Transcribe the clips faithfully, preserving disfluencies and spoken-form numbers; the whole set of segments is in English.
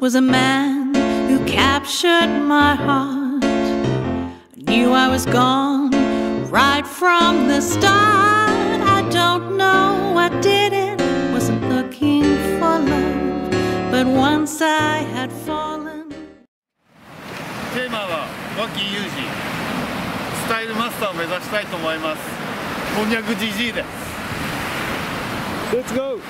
Was a man who captured my heart. I knew I was gone right from the start. I don't know what did it, wasn't looking for love, but once I had fallen. テーマは和気裕二、スタイルマスターを目指したいと思います。こんにゃくじじいです。 Let's go!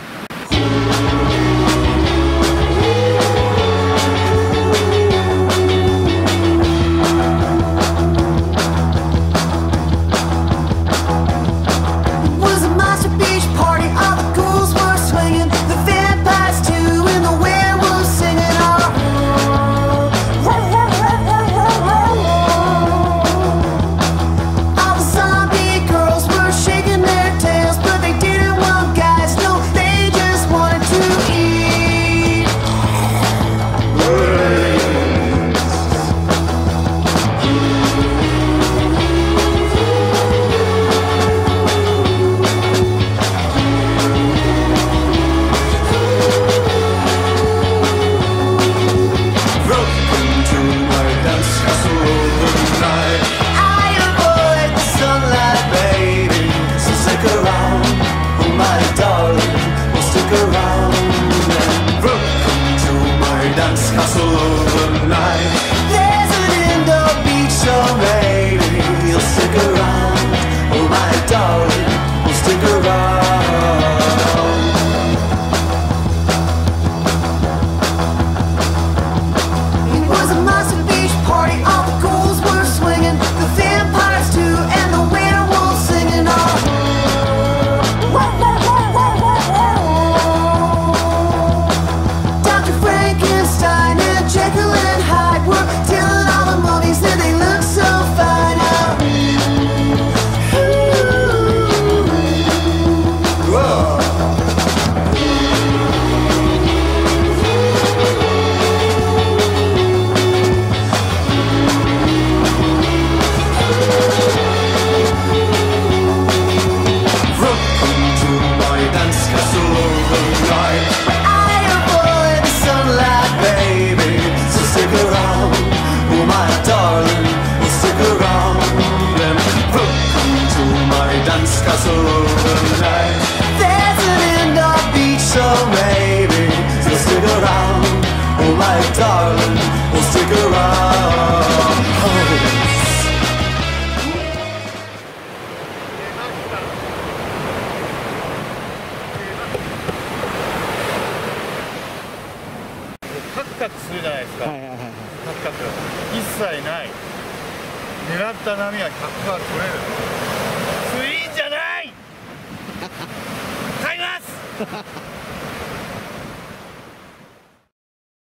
Ha ha.